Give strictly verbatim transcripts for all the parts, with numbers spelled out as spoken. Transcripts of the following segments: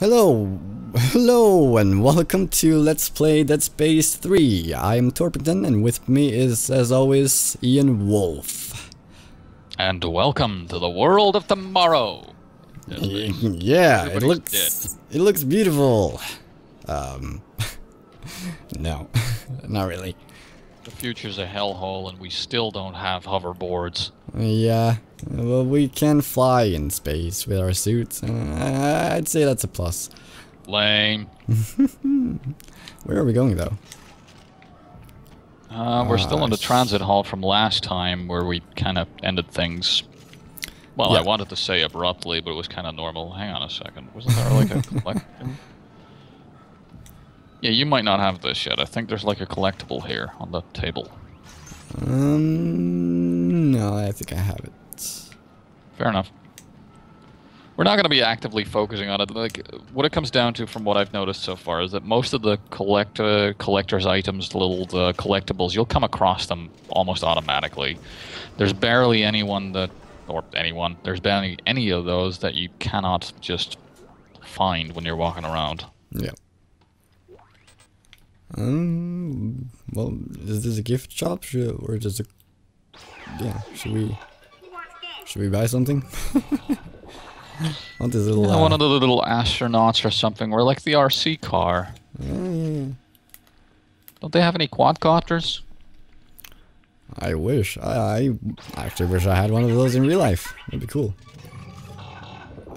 Hello, hello and welcome to Let's Play Dead Space three. I'm Torpington and with me is, as always, Ian Wolff. And welcome to the world of tomorrow. Yeah, it looks, it looks beautiful. Um, no, not really. The future's a hellhole and we still don't have hoverboards. Yeah, well, we can fly in space with our suits. Uh, I'd say that's a plus. Lame. Where are we going, though? Uh, we're uh, still in the transit hall from last time where we kind of ended things. Well, yeah. I wanted to say abruptly, but it was kind of normal. Hang on a second. Wasn't there like a collectible? Yeah, you might not have this yet. I think there's like a collectible here on the table. Um, no, I think I have it. Fair enough. We're not going to be actively focusing on it. Like, what it comes down to, from what I've noticed so far, is that most of the collect uh, collector's items, little uh, collectibles, you'll come across them almost automatically. There's barely anyone that, or anyone, there's barely any of those that you cannot just find when you're walking around. Yeah. Um, well, is this a gift shop, should, or just a, yeah, should we, should we buy something? Want this little, yeah, uh, one of the little astronauts or something, or like the R C car. Yeah, yeah, yeah. Don't they have any quadcopters? I wish, I, I actually wish I had one of those in real life, that'd be cool.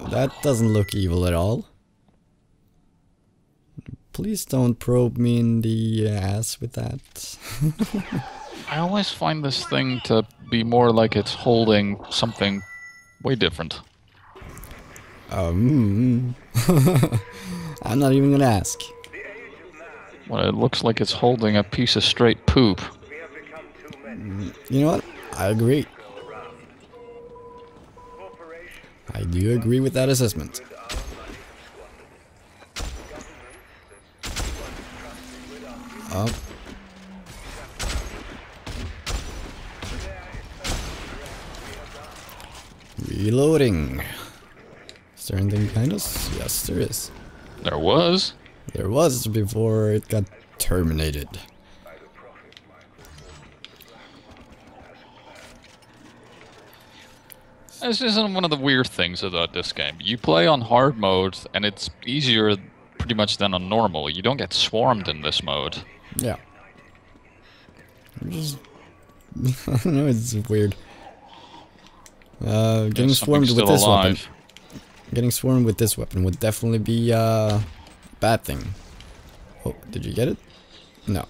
That doesn't look evil at all. Please don't probe me in the ass with that. I always find this thing to be more like it's holding something way different. Um, I'm not even gonna ask. Well, it looks like it's holding a piece of straight poop. You know what? I agree. I do agree with that assessment. Up. Reloading. Is there anything behind us? Yes, there is. There was? There was before it got terminated. This isn't one of the weird things about this game. You play on hard mode and it's easier pretty much than on normal. You don't get swarmed in this mode. Yeah. I'm just... I don't know, it's weird. Uh, getting swarmed with this alive. weapon. Getting swarmed with this weapon would definitely be uh, a bad thing. Oh, did you get it? No.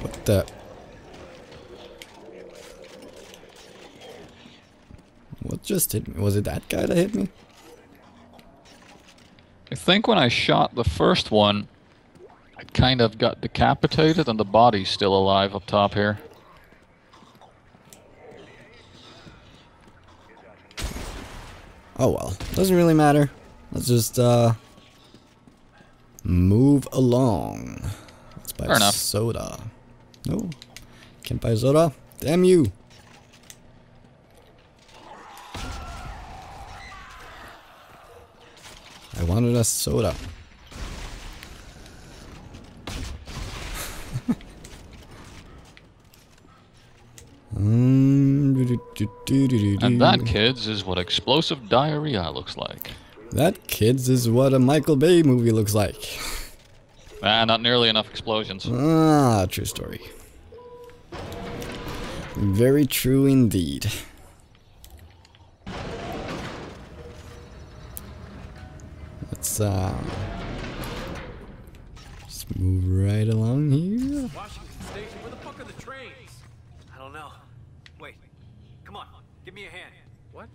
What the... What just hit me? Was it that guy that hit me? I think when I shot the first one, I kind of got decapitated and the body's still alive up top here. Oh well, doesn't really matter. Let's just uh, move along. Let's buy soda. No, can't buy soda. Damn you! I wanted a soda. And that, kids, is what explosive diarrhea looks like. That, kids, is what a Michael Bay movie looks like. Ah, not nearly enough explosions. Ah, true story. Very true indeed. Let's uh, just move right along here. Washington Station, where the fuck are the trains? I don't know. Wait, come on, give me a hand. What?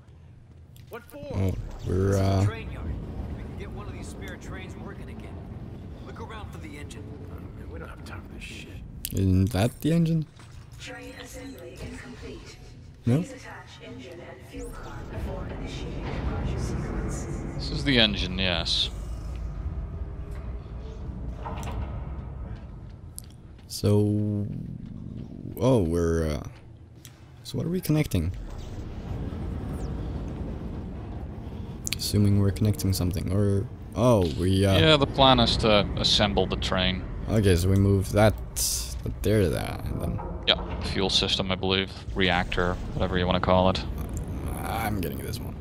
What for? Oh, we're uh. Train yard. We can get one of these spare trains working again. Look around for the engine. Oh, man, we don't have time for this shit. Isn't that the engine? Train assembly incomplete. No. Please attach engine and fuel car before initiating departure sequence. This is the engine, yes. So... Oh, we're... Uh, so what are we connecting? Assuming we're connecting something, or... Oh, we, uh... yeah, the plan is to assemble the train. Okay, so we move that... that there to that, and then... Yeah, fuel system, I believe. Reactor, whatever you want to call it. I'm getting this one.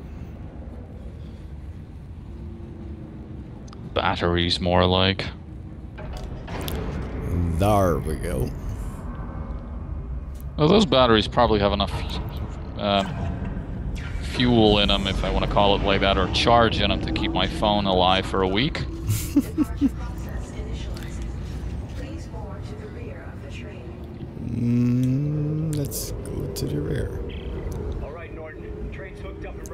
Batteries, more like. There we go. Well, those batteries probably have enough... Uh, fuel in them, if I want to call it like that, or charge in them to keep my phone alive for a week. mm, let's go to the rear.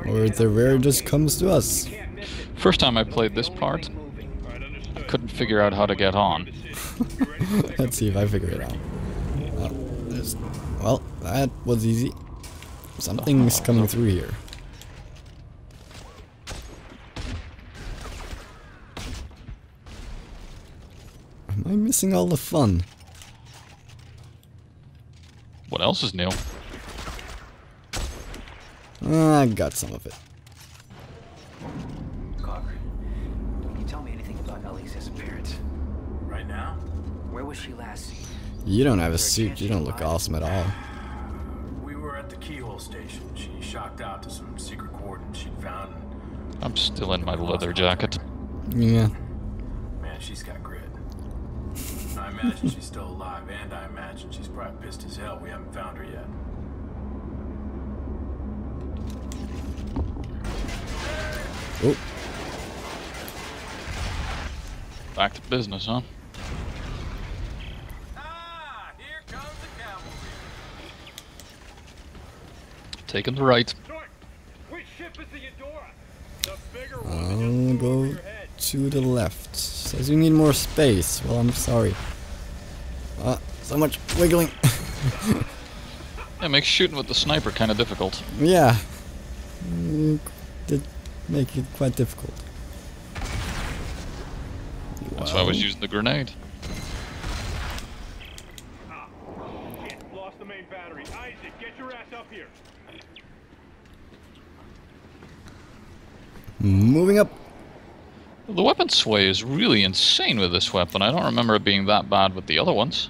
Or the rear just comes to us. First time I played this part, I couldn't figure out how to get on. Let's see if I figure it out. Uh, there's, well, that was easy. Something's coming through here. Am I missing all the fun? What else is new? Uh, I got some of it. Carver, can you tell me anything about Ellie's disappearance? Right now? Where was she last seen? You don't have a suit. You don't look awesome at all. We were at the Keyhole Station. She shocked out to some secret coordinates she found. I'm still in my leather jacket. Yeah. Man, she's got grit. I imagine she's still alive, and I imagine she's probably pissed as hell we haven't found her yet. Oh. Back to business, huh? Ah, here comes the cavalry. Taking the right. I'll go to the left. Says we need more space. Well, I'm sorry. Uh, so much wiggling. It makes shooting with the sniper kind of difficult. Yeah. Mm, did make it quite difficult. That's wow. why I was using the grenade. Ah, shit, lost the main battery. Isaac, get your ass up here. Moving up. The weapon sway is really insane with this weapon. I don't remember it being that bad with the other ones.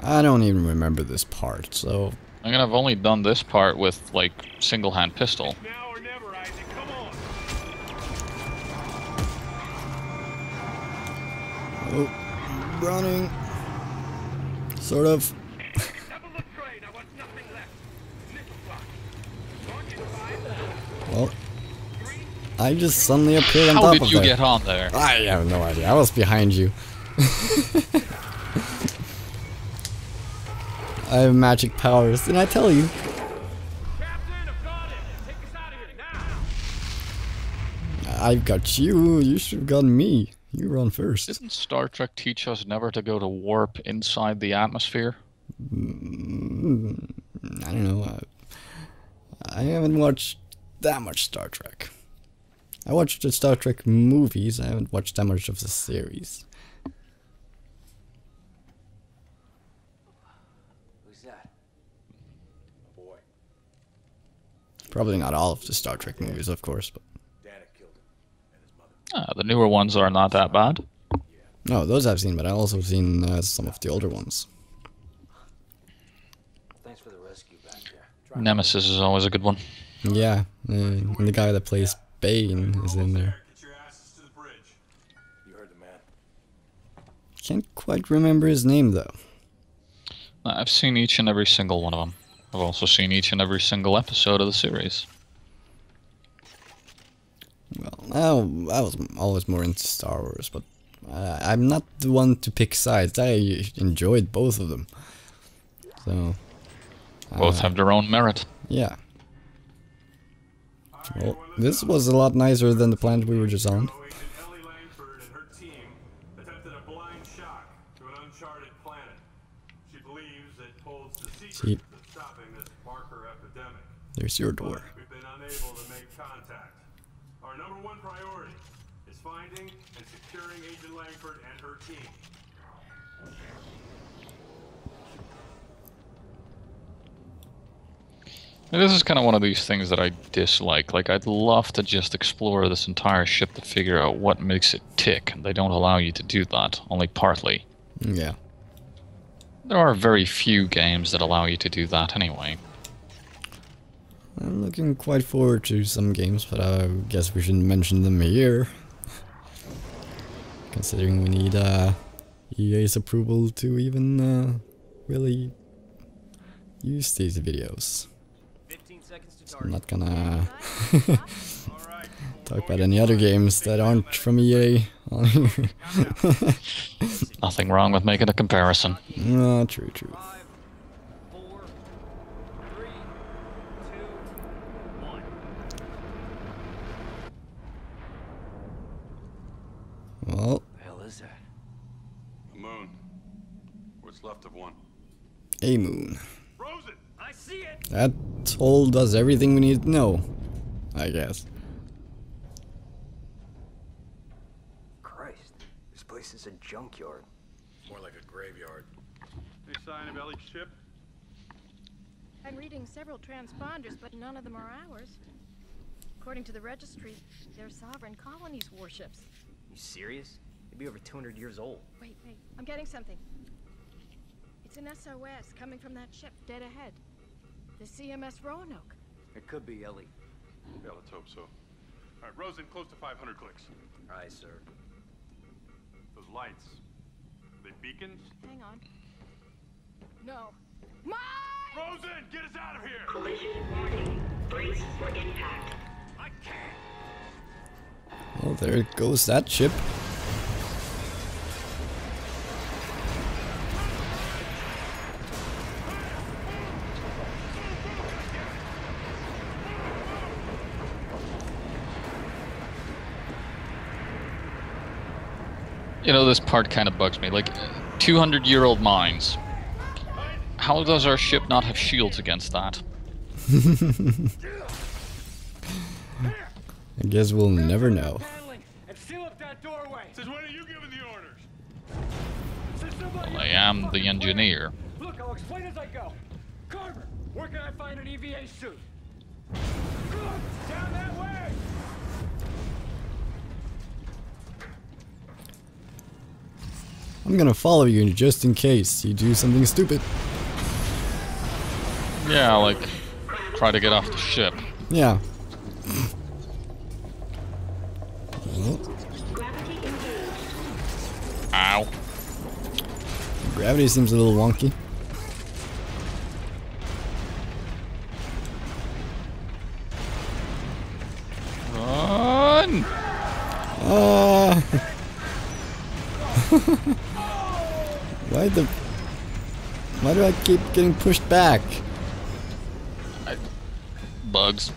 I don't even remember this part, so... I'm gonna have only done this part with, like, single-hand pistol. Oh, running. Sort of. Well, I just suddenly appeared on top of it. How did you get on there? I have no idea. I was behind you. I have magic powers, didn't I tell you? I've got you. You should have gotten me. You run first. Didn't Star Trek teach us never to go to warp inside the atmosphere? Mm, I don't know. I, I haven't watched that much Star Trek. I watched the Star Trek movies. I haven't watched that much of the series. Who's that? Boy. Probably not all of the Star Trek movies, of course, but. Ah, the newer ones are not that bad. No, those I've seen, but I've also seen uh, some of the older ones. Thanks for the rescue back there. Nemesis is always a good one. Yeah, uh, and the guy that plays Bane is in there. Get your asses to the bridge. You heard the man. Can't quite remember his name, though. I've seen each and every single one of them. I've also seen each and every single episode of the series. Well, I, I was always more into Star Wars, but uh, I'm not the one to pick sides. I enjoyed both of them. So uh, both have their own merit. Yeah. Well, this was a lot nicer than the planet we were just on. See, there's your door. Our number one priority is finding and securing Agent Langford and her team. This is kind of one of these things that I dislike. Like, I'd love to just explore this entire ship to figure out what makes it tick. They don't allow you to do that, only partly. Yeah. There are very few games that allow you to do that anyway. I'm looking quite forward to some games, but I guess we shouldn't mention them here. Considering we need uh, E A's approval to even uh, really use these videos. So I'm not gonna talk about any other games that aren't from E A on here. Nothing wrong with making a comparison. No, true, true. Well, the hell is that? A moon. What's left of one. A moon. Rosen, I see it. That told us everything we needed to know, I guess. Christ, this place is a junkyard. More like a graveyard. Any sign of Ellie's ship? I'm reading several transponders, but none of them are ours. According to the registry, they're sovereign colonies' warships. You serious? It'd be over two hundred years old. Wait, wait. I'm getting something. It's an S O S coming from that ship dead ahead. The C M S Roanoke. It could be Ellie. Yeah, let's hope so. All right, Rosen, close to five hundred clicks. Aye, sir. Those lights. Are they beacons? Hang on. No. My! Rosen, get us out of here! Collision warning. Brace for impact. I can't. Oh, there goes that ship. You know, this part kind of bugs me. Like, two hundred year old mines. How does our ship not have shields against that? I guess we'll never know. And seal up that doorway. Since when are you giving the orders? Well, I am the engineer. Look, I'll explain as I go. Carver, where can I find an E V A suit? Look, down that way. I'm gonna follow you just in case you do something stupid. Yeah, like try to get off the ship. Yeah. Ow. Gravity seems a little wonky. Run! Uh, why the... Why do I keep getting pushed back? I, bugs.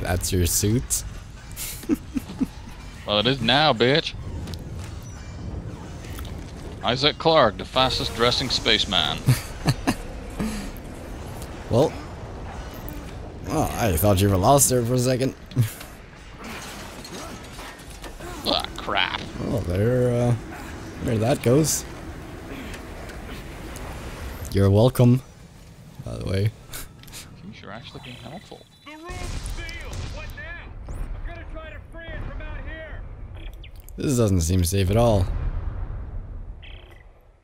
That's your suit. Well, it is now, bitch. Isaac Clark, the fastest dressing spaceman. Well, oh, I thought you were lost there for a second. Ah, crap. Oh, there, uh, there that goes. You're welcome, by the way. Geez, you're actually being helpful. This doesn't seem safe at all.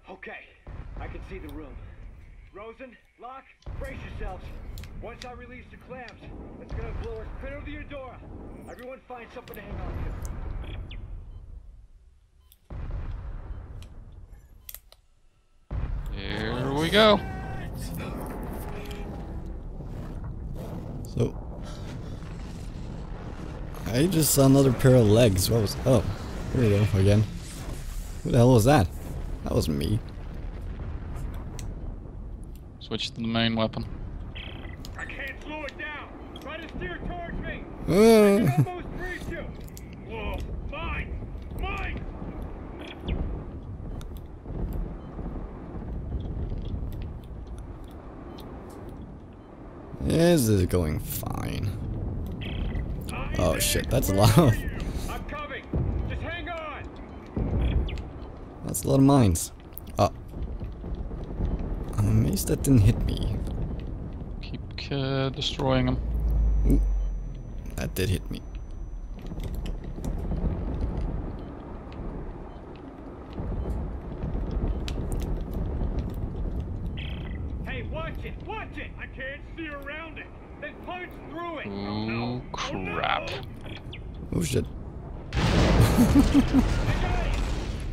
Okay, I can see the room. Rosen, Locke, brace yourselves. Once I release the clamps, it's gonna blow us clear to the Eudora. Everyone find something to hang on to. Here we go. So, I just saw another pair of legs. What was? Oh. There we go again. Who the hell was that? That was me. Switch to the main weapon. I can't slow it down. Try to steer towards me. Uh. I can almost reach you. Whoa, mine, mine. This is going fine. Oh shit, that's a lot. That's a lot of mines. Oh, least that didn't hit me. Keep uh, destroying them. Ooh, that did hit me. Hey, watch it! Watch it! I can't see around it! There's parts through it! Oh, no. Crap. Oh, shit.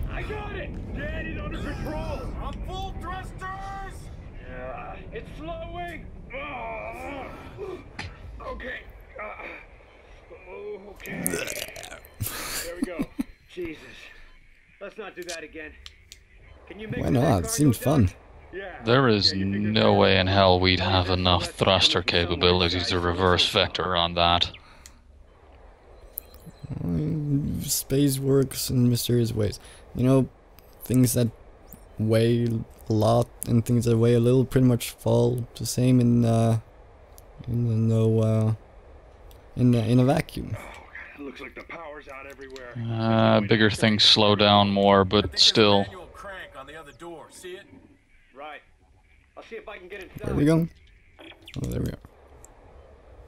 I got it! Daddy's under control! I'm full thrusters! Yeah, it's slowing! Oh, okay. Uh, okay. There we go. Jesus. Let's not do that again. Can you make Why not? It seems fun. Yeah. There is yeah, no way in hell we'd have enough thruster capability to reverse vector on that. Space works in mysterious ways. You know, things that weigh a lot and things that weigh a little pretty much fall the same in uh in no uh in in a vacuum. Oh God, it looks like the power's out everywhere. Uh, bigger things slow down more, but still. Where are we going? Oh, there we are.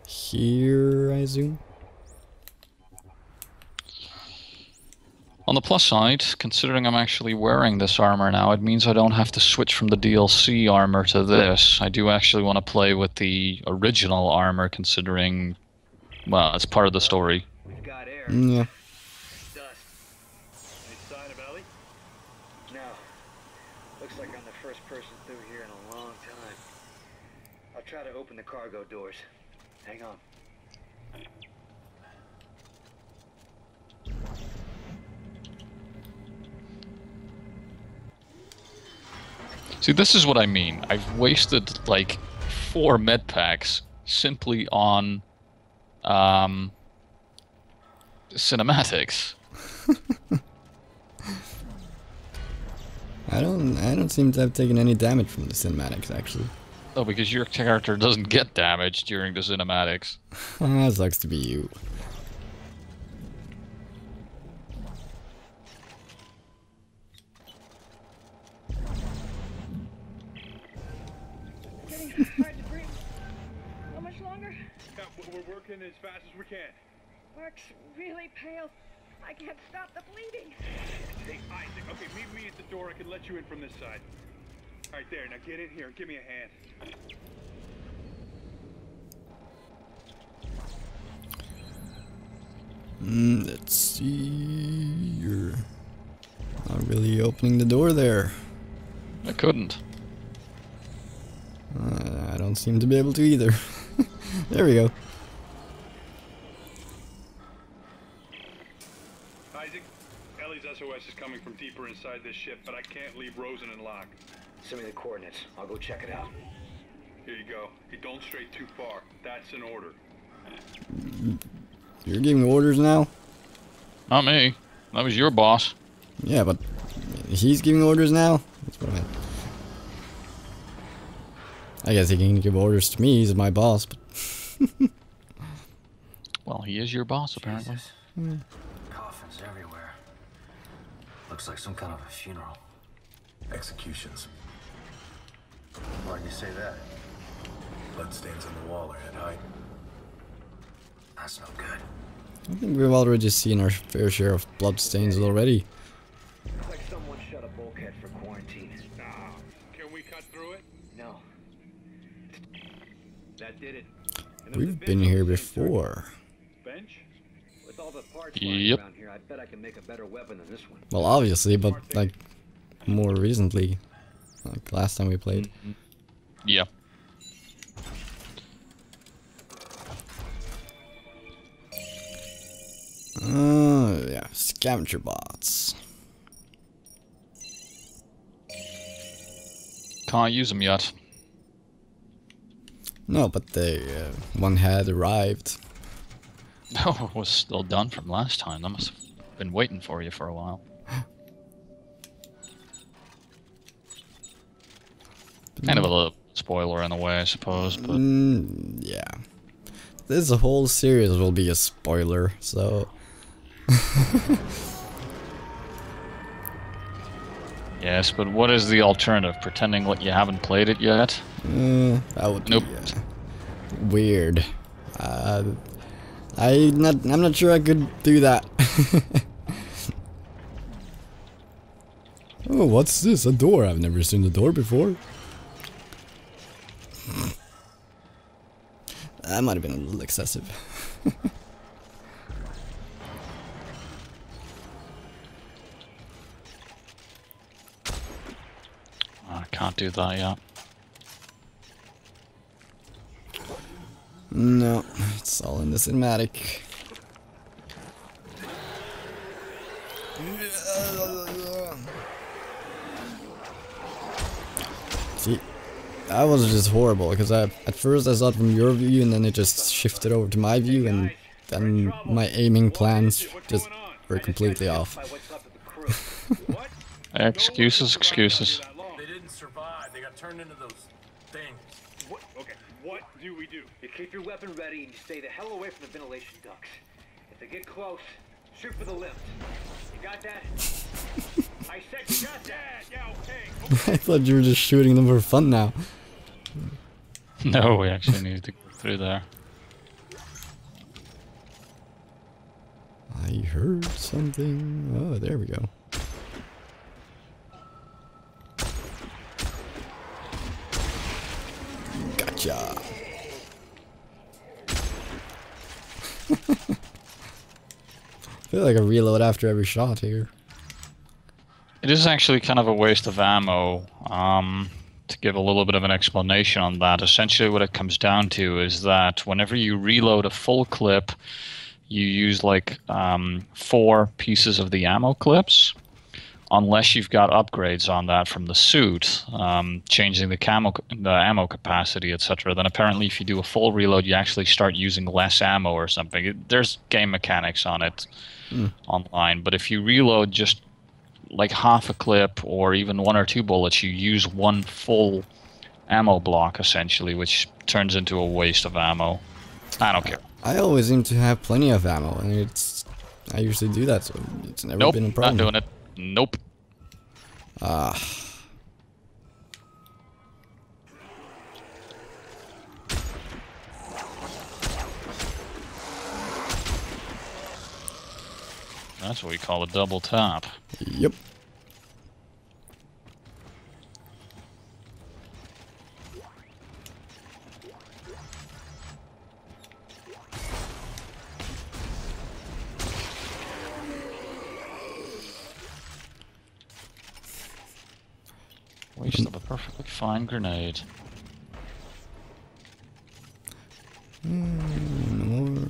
Here, I zoom. On the plus side, considering I'm actually wearing this armor now, it means I don't have to switch from the D L C armor to this. I do actually want to play with the original armor, considering, well, it's part of the story. We've got air. Yeah. Dust. Any sign of Ellie? No. Looks like I'm the first person through here in a long time. I'll try to open the cargo doors. Hang on. See, this is what I mean. I've wasted like four med packs simply on um, cinematics. I don't. I don't seem to have taken any damage from the cinematics, actually. Oh, because your character doesn't get damaged during the cinematics. That sucks to be you. How much longer? Yeah, we're working as fast as we can. Mark's really pale. I can't stop the bleeding. Hey, Isaac, okay, meet me at the door. I can let you in from this side. All right, there. Now get in here and give me a hand. Mm, let's see. You're not really opening the door there. I couldn't. Uh, I don't seem to be able to either. There we go. Isaac, Ellie's S O S is coming from deeper inside this ship, but I can't leave Rosen and Locke. Send me the coordinates. I'll go check it out. Here you go. Hey, don't stray too far. That's an order. You're giving orders now? Not me. That was your boss. Yeah, but he's giving orders now? That's what I meant. I guess he can give orders to me, he's my boss, but... Well, he is your boss, apparently. Yeah. Coffins everywhere. Looks like some kind of a funeral. Executions. Why do you say that? Bloodstains on the wall are at height. That's no good. I think we've already seen our fair share of bloodstains already. Looks like someone shut a bulkhead for quarantine. No. Can we cut through it? No. That did it. And We've been here before. Bench? With all the parts yep. around here, I bet I can make a better weapon than this one. Well, obviously, but like more recently, like last time we played. Mm-hmm. Yeah. Uh, yeah, scavenger bots. Can't use them yet. No, but the uh, one had arrived. Oh, it was still done from last time. That must have been waiting for you for a while. Kind of a little spoiler in a way, I suppose. But mm, yeah, this whole series will be a spoiler. So. Yeah, Yes, but what is the alternative? Pretending like you haven't played it yet? Mm, that would nope. be uh, weird. Uh, I not, I'm not sure I could do that. Oh, what's this? A door? I've never seen the door before. That might have been a little excessive. I can't do that yet. No, it's all in the cinematic. See, that was just horrible, because I at first I saw it from your view and then it just shifted over to my view, and then my aiming plans just were completely off. Excuses, excuses. They didn't survive, they got turned into those things. What do we do? You keep your weapon ready and you stay the hell away from the ventilation ducts. If they get close, shoot for the lift. You got that? I said you got that! Yeah, okay. I thought you were just shooting them for fun now. No, we actually need to go through there. I heard something. Oh, there we go. Gotcha. I feel like a reload after every shot here. It is actually kind of a waste of ammo. Um, to give a little bit of an explanation on that, essentially what it comes down to is that whenever you reload a full clip, you use like um, four pieces of the ammo clips, unless you've got upgrades on that from the suit, um, changing the, camo, the ammo capacity, et cetera. Then apparently if you do a full reload, you actually start using less ammo or something. It, there's game mechanics on it mm. online, but if you reload just like half a clip or even one or two bullets, you use one full ammo block essentially, which turns into a waste of ammo. I don't care. I always seem to have plenty of ammo, and it's I usually do that, so it's never nope, been a problem. Not doing it. Nope. Ah. That's what we call a double tap. Yep. Waste of a perfectly fine grenade. Mm, more.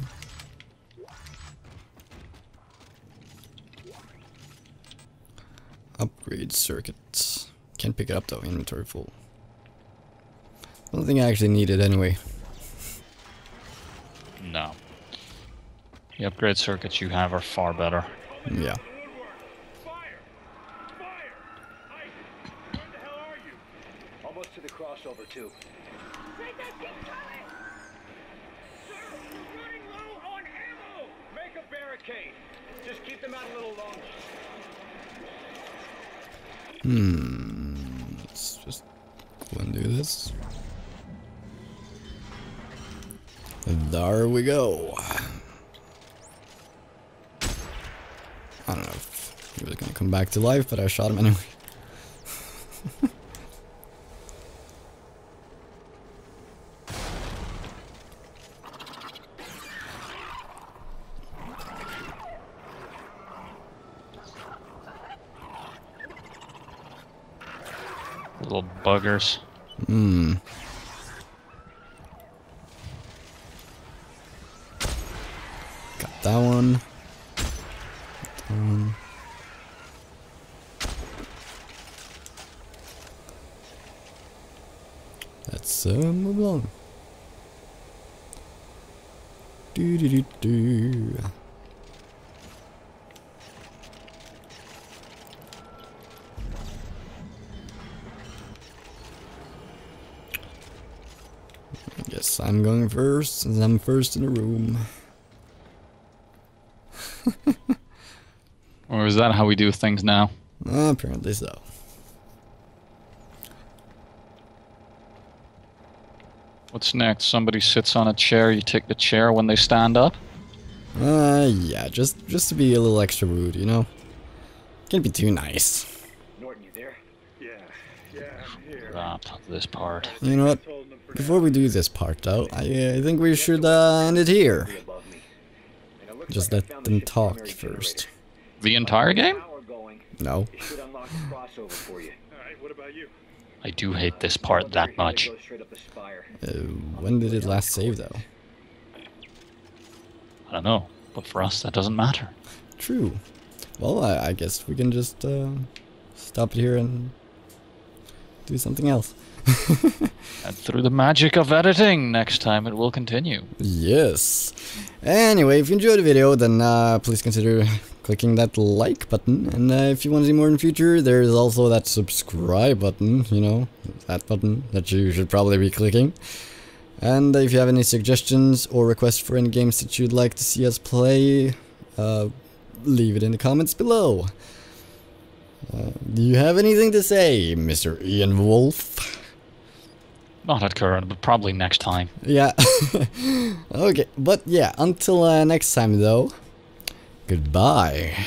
Upgrade circuits. Can't pick it up though, inventory full. I don't think I actually need it anyway. No. The upgrade circuits you have are far better. Yeah. Crossover too. Take that, keep coming! Sir, we're running low on ammo! Make a barricade. Just keep them out a little longer. Hmm. Let's just go and do this. And there we go. I don't know if he was gonna come back to life, but I shot him anyway. Little buggers. Hmm. Got that one. Got that one. Let's uh, move along. Do do do do. I'm going first, since I'm first in the room. Or is that how we do things now? Uh, apparently so. What's next? Somebody sits on a chair, you take the chair when they stand up? Uh, yeah, just, just to be a little extra rude, you know? Can't be too nice. Norton, you there? Yeah, yeah, I'm here. Stop this part. You know what? Before we do this part, though, I, uh, I think we should uh, end it here. Just let them talk first. The entire game? No. I do hate this part that much. Uh, when did it last save, though? I don't know, but for us, that doesn't matter. True. Well, I, I guess we can just uh, stop it here and do something else. And through the magic of editing, next time it will continue. Yes. Anyway, if you enjoyed the video, then uh, please consider clicking that like button. And uh, if you want to see more in the future, there's also that subscribe button, you know, that button that you should probably be clicking. And if you have any suggestions or requests for any games that you'd like to see us play, uh, leave it in the comments below. Uh, do you have anything to say, Mister Ian Wolff? Not at current, but probably next time. Yeah. Okay, but yeah, until uh, next time though, goodbye.